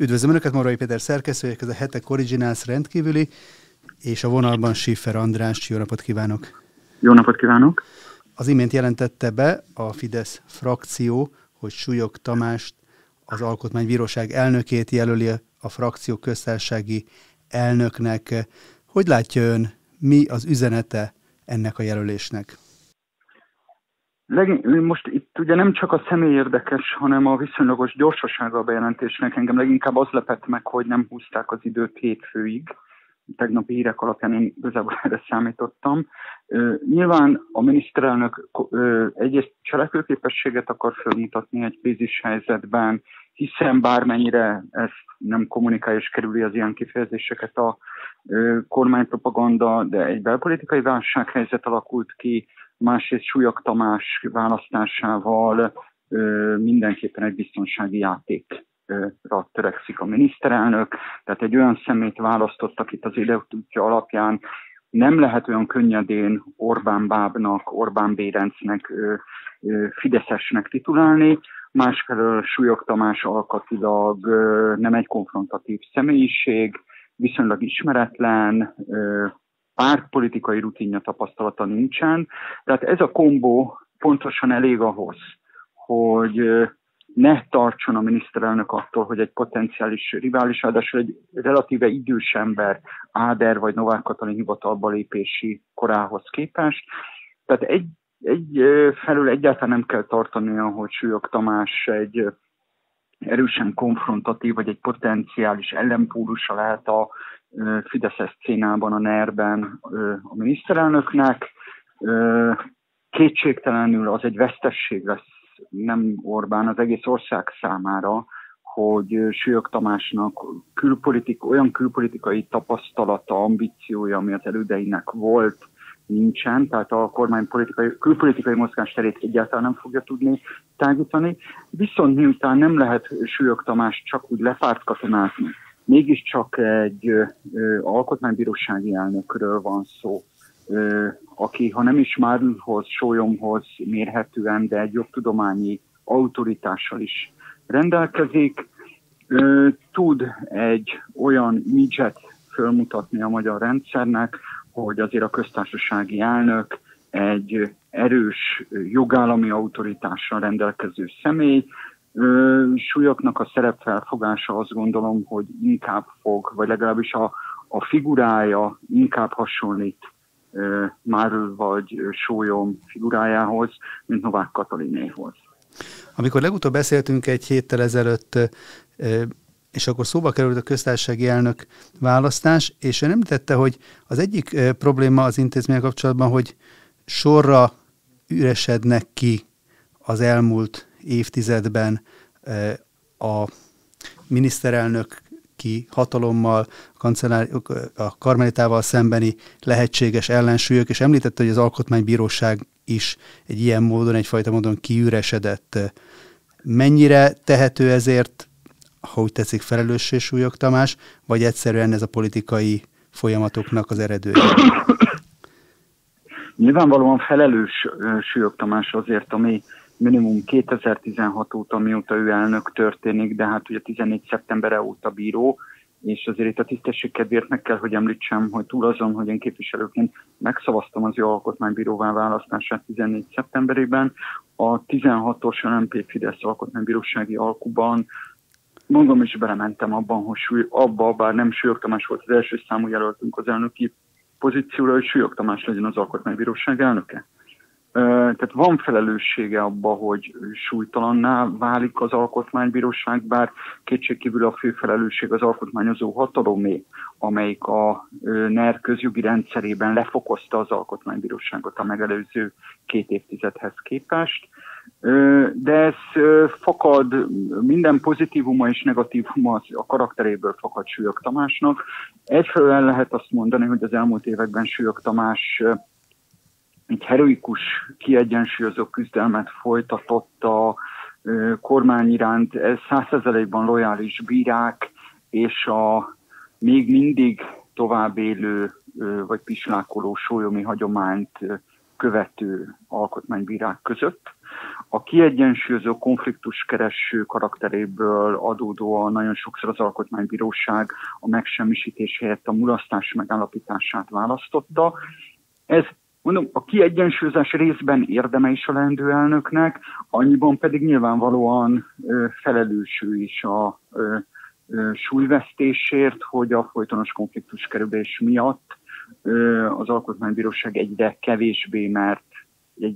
Üdvözlöm Önöket, Morvai Péter szerkesztő, ez a Hetek Originals rendkívüli, és a vonalban Schiffer András. Jó napot kívánok! Jó napot kívánok! Az imént jelentette be a Fidesz frakció, hogy Sulyok Tamást, az Alkotmánybíróság elnökét jelöli a frakció köztársasági elnöknek. Hogy látja Ön, mi az üzenete ennek a jelölésnek? Most itt ugye nem csak a személy érdekes, hanem a viszonylagos gyorsasága a bejelentésnek. Engem leginkább az lepett meg, hogy nem húzták az időt hétfőig. Tegnapi hírek alapján én igazából erre számítottam. Nyilván a miniszterelnök egyrészt cselekvőképességet akar felmutatni egy krízishelyzetben, hiszen bármennyire ezt nem kommunikálja és kerüli az ilyen kifejezéseket a kormánypropaganda, de egy belpolitikai válsághelyzet alakult ki, másrészt Sulyok Tamás választásával mindenképpen egy biztonsági játékra törekszik a miniszterelnök, tehát egy olyan szemét választottak itt az életútja alapján, nem lehet olyan könnyedén Orbán Bábnak, Orbán Bérencnek, fideszesnek titulálni, másfelől Sulyok Tamás alkatilag nem egy konfrontatív személyiség, viszonylag ismeretlen, pártpolitikai rutinja tapasztalata nincsen. Tehát ez a kombó pontosan elég ahhoz, hogy ne tartson a miniszterelnök attól, hogy egy potenciális rivális, ráadásul egy relatíve idős ember Áder vagy Novák Katalin hivatalba lépési korához képest. Tehát egyfelől egyáltalán nem kell tartania, hogy Sulyok Tamás egy erősen konfrontatív, vagy egy potenciális ellenpólusa lehet a fideszes szcénában, a NER-ben a miniszterelnöknek. Kétségtelenül az egy vesztesség lesz, nem Orbán, az egész ország számára, hogy Sulyok Tamásnak olyan külpolitikai tapasztalata, ambíciója, ami az elődeinek volt, nincsen, tehát a kormány külpolitikai mozgásterét egyáltalán nem fogja tudni tágítani. Viszont miután nem lehet Sulyok Tamás csak úgy lefárt katonázni, mégiscsak egy alkotmánybírósági elnökről van szó, aki ha nem is Márlhoz, Sólyomhoz mérhetően, de egy jogtudományi autoritással is rendelkezik, tud egy olyan midzset fölmutatni a magyar rendszernek, hogy azért a köztársasági elnök egy erős jogállami autoritással rendelkező személy. Sulyoknak a szerepfelfogása, azt gondolom, hogy inkább fog, vagy legalábbis a figurája inkább hasonlít Márl vagy Sólyom figurájához, mint Novák Katalinéhoz. Amikor legutóbb beszéltünk egy héttel ezelőtt, és akkor szóba került a köztársasági elnök választás, és ő említette, hogy az egyik probléma az intézménnyel kapcsolatban, hogy sorra üresednek ki az elmúlt évtizedben a miniszterelnök ki hatalommal, a karmelitával szembeni lehetséges ellensúlyok, és említette, hogy az Alkotmánybíróság is egy ilyen módon, egyfajta módon kiüresedett. Mennyire tehető ezért, ha úgy tetszik, felelőssé Sulyok Tamás, vagy egyszerűen ez a politikai folyamatoknak az eredője? Nyilvánvalóan felelős Sulyok Tamás azért, ami minimum 2016 óta, mióta ő elnök történik, de hát ugye 14. szeptemberre óta bíró, és azért itt a tisztesség kedvéért meg kell, hogy említsem, hogy túl azon, hogy én képviselőként megszavaztam az ő alkotmánybíróvá választását 14. szeptemberében, a 16-os LMP Fidesz alkotmánybírósági alkuban magam is belementem abban, hogy bár nem Sulyok Tamás volt az első számú jelöltünk az elnöki pozícióra, hogy Sulyok Tamás legyen az alkotmánybíróság elnöke. Tehát van felelőssége abba, hogy súlytalanná válik az alkotmánybíróság, bár kétségkívül a fő felelősség az alkotmányozó hatalomé, amelyik a NER közjogi rendszerében lefokozta az alkotmánybíróságot a megelőző két évtizedhez képest. De ez fakad, minden pozitívuma és negatívuma a karakteréből fakad Sulyok Tamásnak. Egyfelől el lehet azt mondani, hogy az elmúlt években Sulyok Tamás egy heroikus, kiegyensúlyozó küzdelmet folytatott a kormány iránt, 100%-ban lojális bírák, és a még mindig tovább élő, vagy pislákoló sólyomi hagyományt követő alkotmánybírák között. a kiegyensúlyozó, konfliktuskereső karakteréből adódóan nagyon sokszor az Alkotmánybíróság a megsemmisítés helyett a mulasztás megállapítását választotta. Ez, mondom, a kiegyensúlyozás részben érdeme is a leendő elnöknek, annyiban pedig nyilvánvalóan felelőső is a súlyvesztésért, hogy a folytonos konfliktuskerülés miatt az Alkotmánybíróság egyre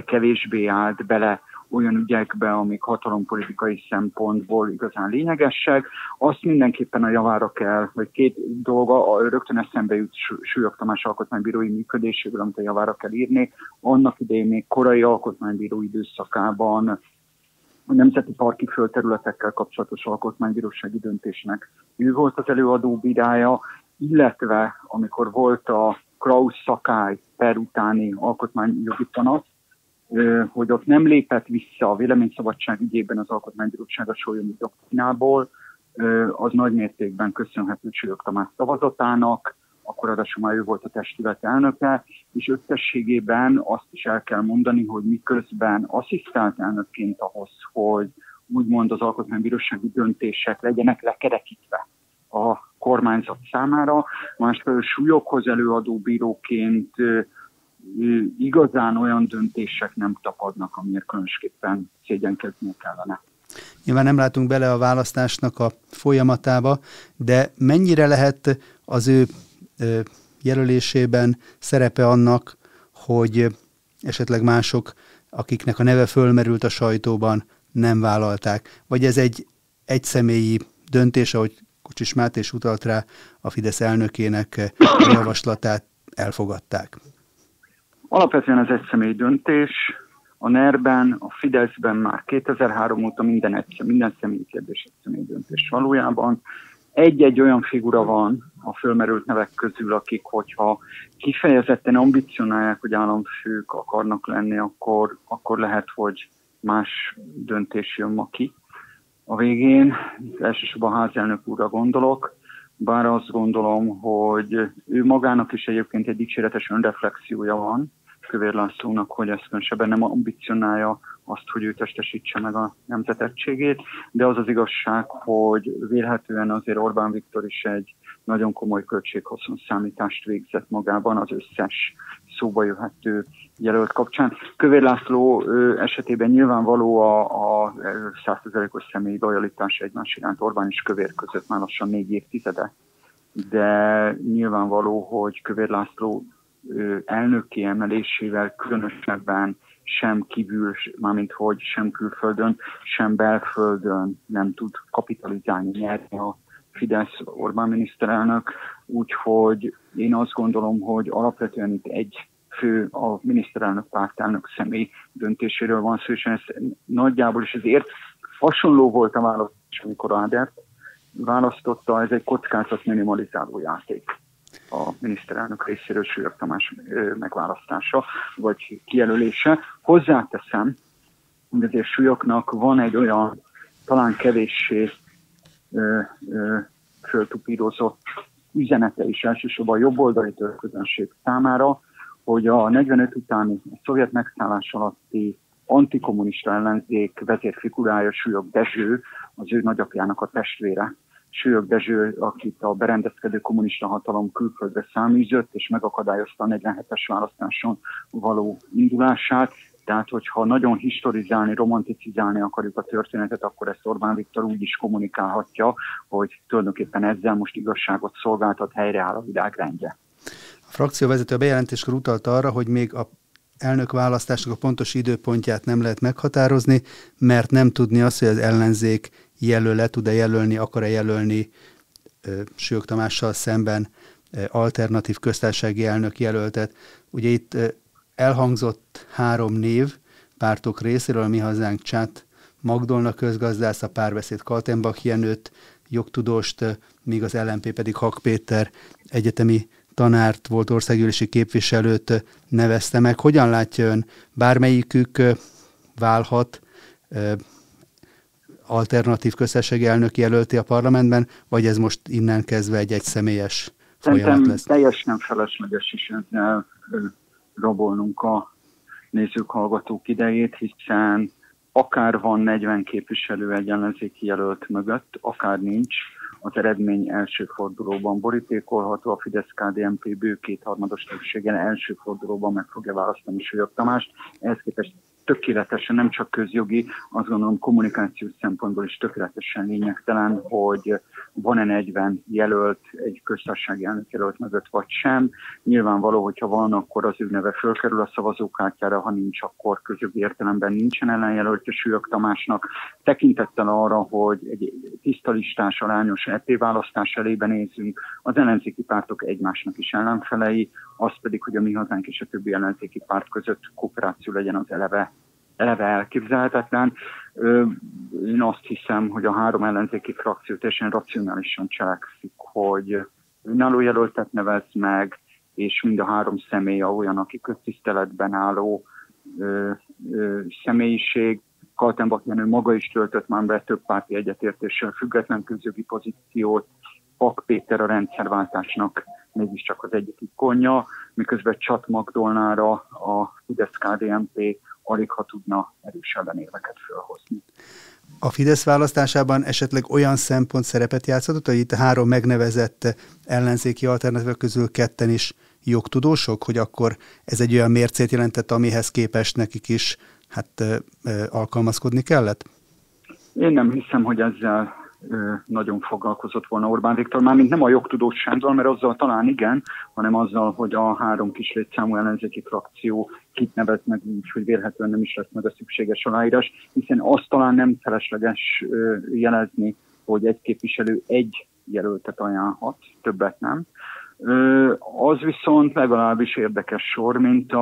kevésbé állt bele olyan ügyekbe, amik hatalompolitikai szempontból igazán lényegesek. Azt mindenképpen a javára kell, vagy két dolga, rögtön eszembe jut Sulyok Tamás alkotmánybírói működéséből, amit a javára kell írni. Annak idején még korai alkotmánybíró időszakában a nemzeti parki földterületekkel kapcsolatos alkotmánybírósági döntésnek ő volt az előadó bírája, illetve amikor volt a Krausz-Szakály per utáni alkotmányjogi tanács, hogy ott nem lépett vissza a véleményszabadság ügyében az Alkotmánybíróság a sólyomi doktrinából, az nagy mértékben köszönhető Sulyok Tamás szavazatának, akkor adásul már ő volt a testület elnöke, és összességében azt is el kell mondani, hogy miközben asszisztált elnökként ahhoz, hogy úgymond az alkotmánybírósági döntések legyenek lekerekítve a kormányzat számára, másfelől Sulyokhoz előadó bíróként igazán olyan döntések nem tapadnak, amiért különösképpen szégyenkezni kellene. Nyilván nem látunk bele a választásnak a folyamatába, de mennyire lehet az ő jelölésében szerepe annak, hogy esetleg mások, akiknek a neve fölmerült a sajtóban, nem vállalták? Vagy ez egy egyszemélyi döntés, ahogy Kocsis Máté is utalt rá, a Fidesz elnökének javaslatát elfogadták? Alapvetően ez egyszemély döntés. A NER-ben, a Fideszben már 2003 óta minden személyi kérdés egyszemély döntés valójában. Egy-egy olyan figura van a fölmerült nevek közül, akik, hogyha kifejezetten ambicionálják, hogy államfők akarnak lenni, akkor lehet, hogy más döntés jön ma ki. A végén elsősorban a házelnök úrra gondolok, bár azt gondolom, hogy ő magának is egyébként egy dicséretes önreflexiója van, Kövér Lászlónak, hogy ezt különösebben nem ambicionálja azt, hogy ő testesítse meg a nemzet egységét, de az az igazság, hogy vélhetően azért Orbán Viktor is egy nagyon komoly költséghaszon számítást végzett magában az összes szóba jöhető jelölt kapcsán. Kövér László esetében nyilvánvaló a 100%-os személyi lojalitás egymás iránt Orbán és Kövér között már lassan 4 évtizede, de nyilvánvaló, hogy Kövér László elnöki emelésével különösebben sem külföldön, sem belföldön nem tud kapitalizálni, nyerni a Fidesz Orbán miniszterelnök, úgyhogy én azt gondolom, hogy alapvetően itt egy fő, a miniszterelnök, pártelnök személy döntéséről van szó, és ez nagyjából is azért hasonló volt a választás, amikor Áder választotta, ez egy kockázat minimalizáló játék a miniszterelnök részéről Sulyok Tamás megválasztása, vagy kijelölése. Hozzáteszem, hogy azért Sulyoknak van egy olyan talán kevéssé föltupírozott üzenete is elsősorban a jobboldali közönség számára, hogy a 45 utáni a szovjet megszállás alatti antikommunista ellenzék vezérfigurája Sulyok Dezső, az ő nagyapjának a testvére, Sulyok Dezső, akit a berendezkedő kommunista hatalom külföldre száműzött, és megakadályozta a 47-es választáson való indulását. Tehát, hogyha nagyon historizálni, romanticizálni akarjuk a történetet, akkor ezt Orbán Viktor úgy is kommunikálhatja, hogy tulajdonképpen ezzel most igazságot szolgáltat, helyreáll a világrendje. A frakcióvezető a bejelentéskor utalta arra, hogy még a elnökválasztásnak a pontos időpontját nem lehet meghatározni, mert nem tudni azt, hogy az ellenzék jelöle tud-e jelölni, akar-e jelölni Sulyok Tamással szemben alternatív köztársasági elnök jelöltet. Ugye itt elhangzott 3 név pártok részéről, a Mi Hazánk Csát Magdolna közgazdász, a Párbeszéd Kaltenbach Jenőt, jogtudóst, míg az LMP pedig Hack Péter egyetemi tanárt, volt országgyűlési képviselőt nevezte meg. Hogyan látja ön, bármelyikük válhat alternatív köztársasági elnök jelölti a parlamentben, vagy ez most innen kezdve egy egyszemélyes folyamat lesz? Teljesen felesleges is ezzel rabolnunk a nézők, hallgatók idejét, hiszen akár van 40 képviselő egy ellenzéki jelölt mögött, akár nincs, az eredmény első fordulóban borítékolható, a Fidesz-KDNP bő kétharmados többségen első fordulóban meg fogja választani Sulyok Tamást. Ehhez képest tökéletesen, nem csak közjogi, azt gondolom kommunikációs szempontból is tökéletesen lényegtelen, hogy van-e 40 jelölt egy köztársasági elnök jelölt mögött, vagy sem. Nyilvánvaló, hogyha van, akkor az ő neve fölkerül a szavazókártyára, ha nincs, akkor közjogi értelemben nincsen ellenjelöltje Sulyok Tamásnak. Tekintettel arra, hogy egy tiszta listás, arányos EP választás elébe nézünk, az ellenzéki pártok egymásnak is ellenfelei, az pedig, hogy a Mi Hazánk és a többi ellenzéki párt között kooperáció legyen, az eleve elképzelhetetlen. Én azt hiszem, hogy a három ellenzéki frakció teljesen racionálisan cselekszik, hogy önálló jelöltet nevez meg, és mind a három személy olyan, aki köztiszteletben álló személyiség. Kaltenbach Jenő maga is töltött már be több párti egyetértéssel független közjogi pozíciót, Hack Péter a rendszerváltásnak mégiscsak az egyik ikonja, miközben Csát Magdolnára a Fidesz-KDNP alig ha tudna erősebben érveket fölhozni. A Fidesz választásában esetleg olyan szempont szerepet játszhatott, hogy itt három megnevezett ellenzéki alternatívek közül ketten is jogtudósok, hogy akkor ez egy olyan mércét jelentett, amihez képest nekik is alkalmazkodni kellett? Én nem hiszem, hogy ezzel nagyon foglalkozott volna Orbán Viktor, mármint nem a jogtudósággal, mert azzal talán igen, hanem azzal, hogy a három kis létszámú ellenzéki frakció kit nevez meg így, hogy vélhetően nem is lesz meg a szükséges aláírás, hiszen azt talán nem felesleges jelezni, hogy egy képviselő egy jelöltet ajánlhat, többet nem. Az viszont legalábbis érdekes sor, mint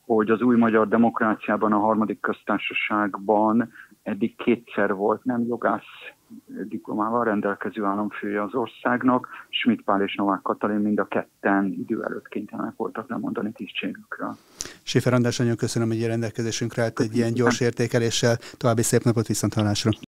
hogy az új magyar demokráciában, a harmadik köztársaságban eddig kétszer volt nem jogász diplomával rendelkező államfője az országnak, Schmitt Pál és Novák Katalin mind a ketten idő előtt kénytelenek voltak lemondani tisztségükről. Schiffer András, nagyon köszönöm, hogy rendelkezésünkre állt egy ilyen gyors értékeléssel. További szép napot, viszonthallásra!